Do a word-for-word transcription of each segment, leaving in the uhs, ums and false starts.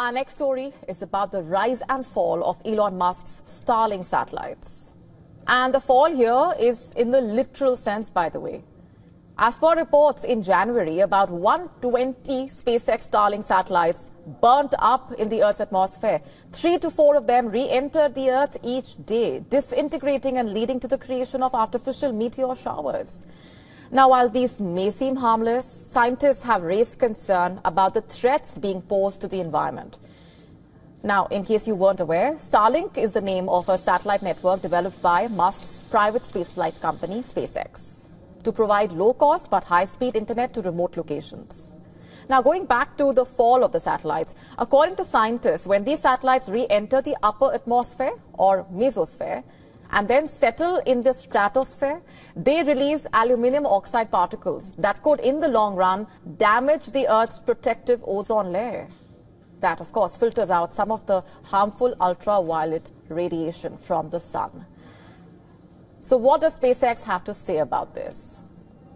Our next story is about the rise and fall of Elon Musk's Starlink satellites. And the fall here is in the literal sense, by the way. As per reports in January, about one hundred twenty SpaceX Starlink satellites burnt up in the Earth's atmosphere. Three to four of them re-entered the Earth each day, disintegrating and leading to the creation of artificial meteor showers. Now, while these may seem harmless, scientists have raised concern about the threats being posed to the environment. Now, in case you weren't aware, Starlink is the name of a satellite network developed by Musk's private spaceflight company, SpaceX, to provide low-cost but high-speed internet to remote locations. Now, going back to the fall of the satellites, according to scientists, when these satellites re-enter the upper atmosphere or mesosphere and then settle in the stratosphere, they release aluminum oxide particles that could, in the long run, damage the Earth's protective ozone layer. That, of course, filters out some of the harmful ultraviolet radiation from the sun. So what does SpaceX have to say about this?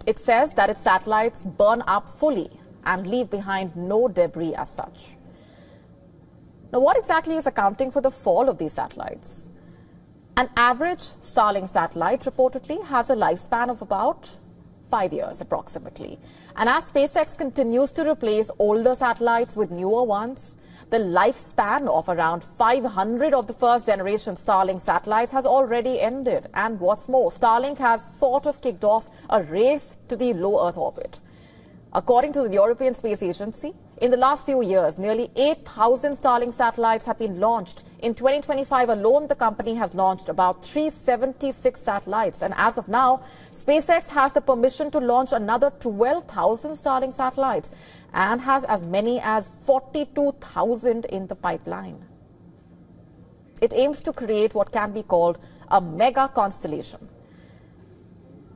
It says that its satellites burn up fully and leave behind no debris as such. Now, what exactly is accounting for the fall of these satellites? An average Starlink satellite reportedly has a lifespan of about five years approximately. And as SpaceX continues to replace older satellites with newer ones, the lifespan of around five hundred of the first-generation Starlink satellites has already ended. And what's more, Starlink has sort of kicked off a race to the low-Earth orbit. According to the European Space Agency, in the last few years, nearly eight thousand Starlink satellites have been launched. In twenty twenty-five alone, the company has launched about three hundred seventy-six satellites. And as of now, SpaceX has the permission to launch another twelve thousand Starlink satellites and has as many as forty-two thousand in the pipeline. It aims to create what can be called a mega constellation.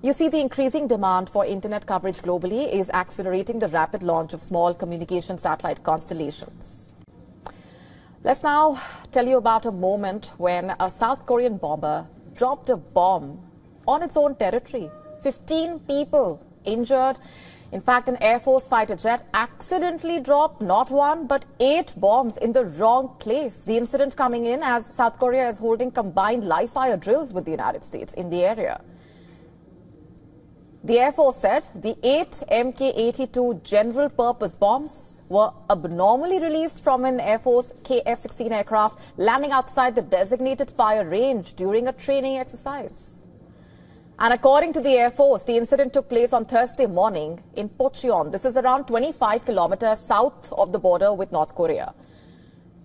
You see, the increasing demand for internet coverage globally is accelerating the rapid launch of small communication satellite constellations. Let's now tell you about a moment when a South Korean bomber dropped a bomb on its own territory. fifteen people injured. In fact, an Air Force fighter jet accidentally dropped not one but eight bombs in the wrong place. The incident coming in as South Korea is holding combined live fire drills with the United States in the area. The Air Force said the eight M K eighty-two general-purpose bombs were abnormally released from an Air Force K F sixteen aircraft landing outside the designated fire range during a training exercise. And according to the Air Force, the incident took place on Thursday morning in Pocheon. This is around twenty-five kilometers south of the border with North Korea.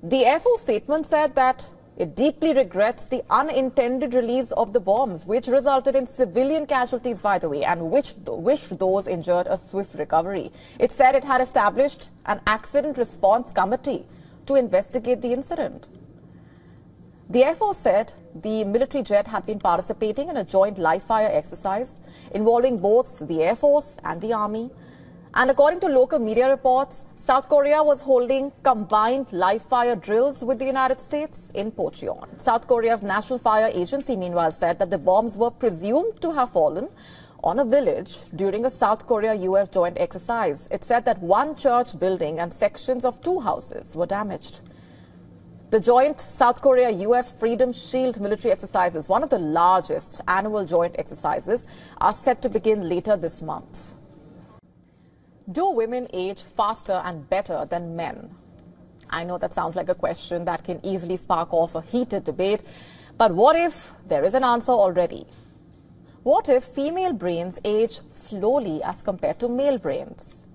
The Air Force statement said that it deeply regrets the unintended release of the bombs, which resulted in civilian casualties, by the way, and which wish those injured a swift recovery. It said it had established an accident response committee to investigate the incident. The Air Force said the military jet had been participating in a joint live fire exercise involving both the Air Force and the Army. And according to local media reports, South Korea was holding combined live fire drills with the United States in Pocheon. South Korea's National Fire Agency, meanwhile, said that the bombs were presumed to have fallen on a village during a South Korea U S joint exercise. It said that one church building and sections of two houses were damaged. The joint South Korea U S Freedom Shield military exercises, one of the largest annual joint exercises, are set to begin later this month. Do women age faster and better than men? I know that sounds like a question that can easily spark off a heated debate, but what if there is an answer already? What if female brains age slowly as compared to male brains?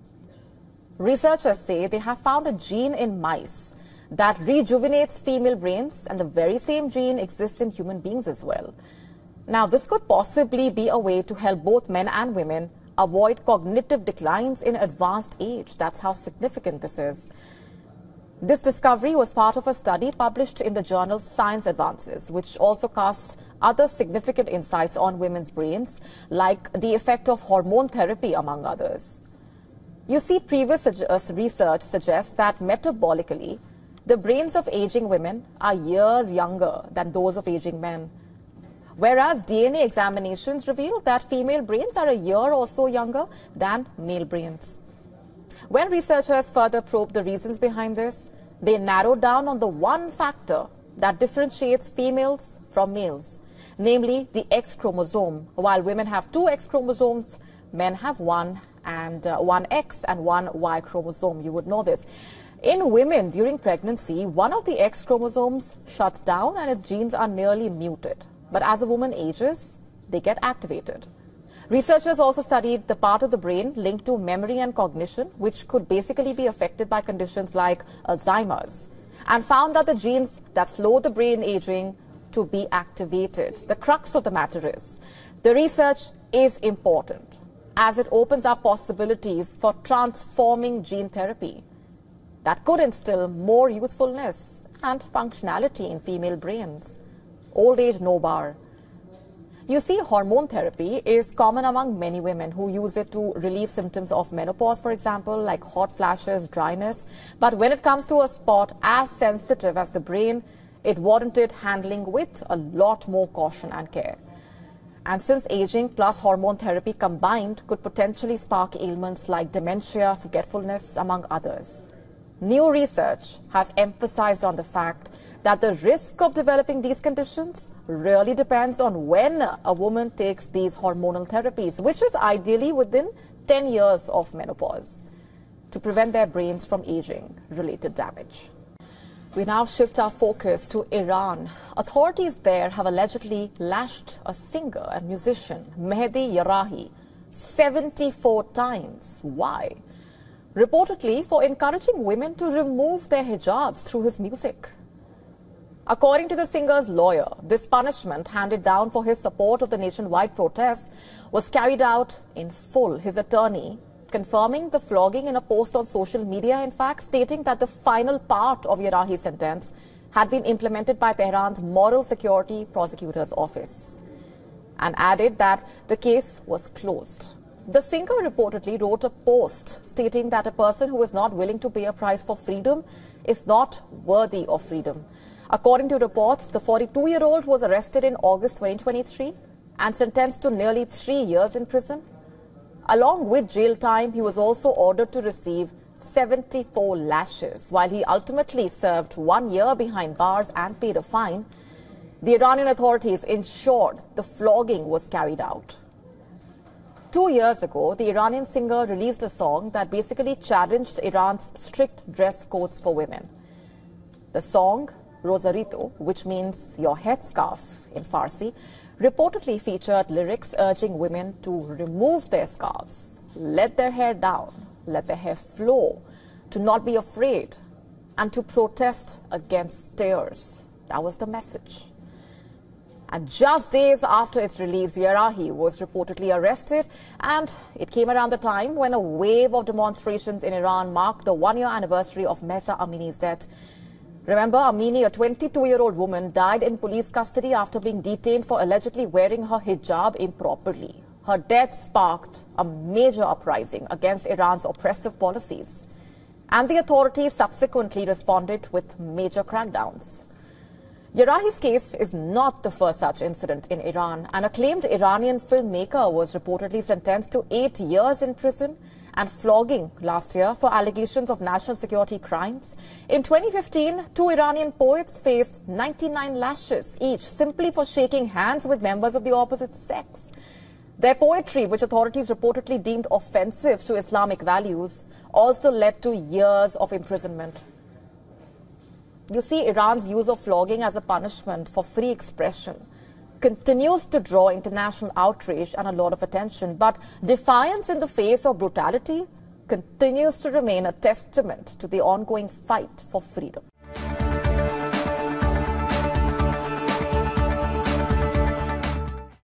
Researchers say they have found a gene in mice that rejuvenates female brains, and the very same gene exists in human beings as well. Now, this could possibly be a way to help both men and women avoid cognitive declines in advanced age. That's how significant this is. This discovery was part of a study published in the journal Science Advances, which also casts other significant insights on women's brains, like the effect of hormone therapy, among others. You see, previous research suggests that metabolically, the brains of aging women are years younger than those of aging men, whereas D N A examinations reveal that female brains are a year or so younger than male brains. When researchers further probed the reasons behind this, They narrowed down on the one factor that differentiates females from males, namely the X chromosome. While women have two X chromosomes, men have one and uh, one X and one Y chromosome. You would know this. In women during pregnancy, one of the X chromosomes shuts down and its genes are nearly muted. But as a woman ages, they get activated. Researchers also studied the part of the brain linked to memory and cognition, which could basically be affected by conditions like Alzheimer's, and found that the genes that slow the brain aging to be activated. The crux of the matter is, the research is important as it opens up possibilities for transforming gene therapy that could instill more youthfulness and functionality in female brains. Old age no bar. You see, hormone therapy is common among many women who use it to relieve symptoms of menopause, for example, like hot flashes, dryness. But when it comes to a spot as sensitive as the brain, it warranted handling with a lot more caution and care. And since aging plus hormone therapy combined could potentially spark ailments like dementia, forgetfulness, among others. New research has emphasized on the fact that the risk of developing these conditions really depends on when a woman takes these hormonal therapies, which is ideally within ten years of menopause, to prevent their brains from aging-related damage. We now shift our focus to Iran. Authorities there have allegedly lashed a singer and musician, Mehdi Yarahi, seventy-four times. Why? Reportedly for encouraging women to remove their hijabs through his music. According to the singer's lawyer, this punishment handed down for his support of the nationwide protests was carried out in full. His attorney confirming the flogging in a post on social media, in fact, stating that the final part of Yarahi's sentence had been implemented by Tehran's Moral Security Prosecutor's Office, and added that the case was closed. The singer reportedly wrote a post stating that a person who is not willing to pay a price for freedom is not worthy of freedom. According to reports, the forty-two-year-old was arrested in August twenty twenty-three and sentenced to nearly three years in prison. Along with jail time, he was also ordered to receive seventy-four lashes, while he ultimately served one year behind bars and paid a fine. The Iranian authorities ensured the flogging was carried out. Two years ago, the Iranian singer released a song that basically challenged Iran's strict dress codes for women. The song, Rosarito, which means your headscarf in Farsi, reportedly featured lyrics urging women to remove their scarves, let their hair down, let their hair flow, to not be afraid, and to protest against tears. That was the message. And just days after its release, Yarahi was reportedly arrested, and it came around the time when a wave of demonstrations in Iran marked the one-year anniversary of Mahsa Amini's death. Remember, Amini, a twenty-two-year-old woman, died in police custody after being detained for allegedly wearing her hijab improperly. Her death sparked a major uprising against Iran's oppressive policies, and the authorities subsequently responded with major crackdowns. Yarahi's case is not the first such incident in Iran. An acclaimed Iranian filmmaker was reportedly sentenced to eight years in prison and flogging last year for allegations of national security crimes. In twenty fifteen, two Iranian poets faced ninety-nine lashes each simply for shaking hands with members of the opposite sex. Their poetry, which authorities reportedly deemed offensive to Islamic values, also led to years of imprisonment. You see, Iran's use of flogging as a punishment for free expression continues to draw international outrage and a lot of attention, but defiance in the face of brutality continues to remain a testament to the ongoing fight for freedom.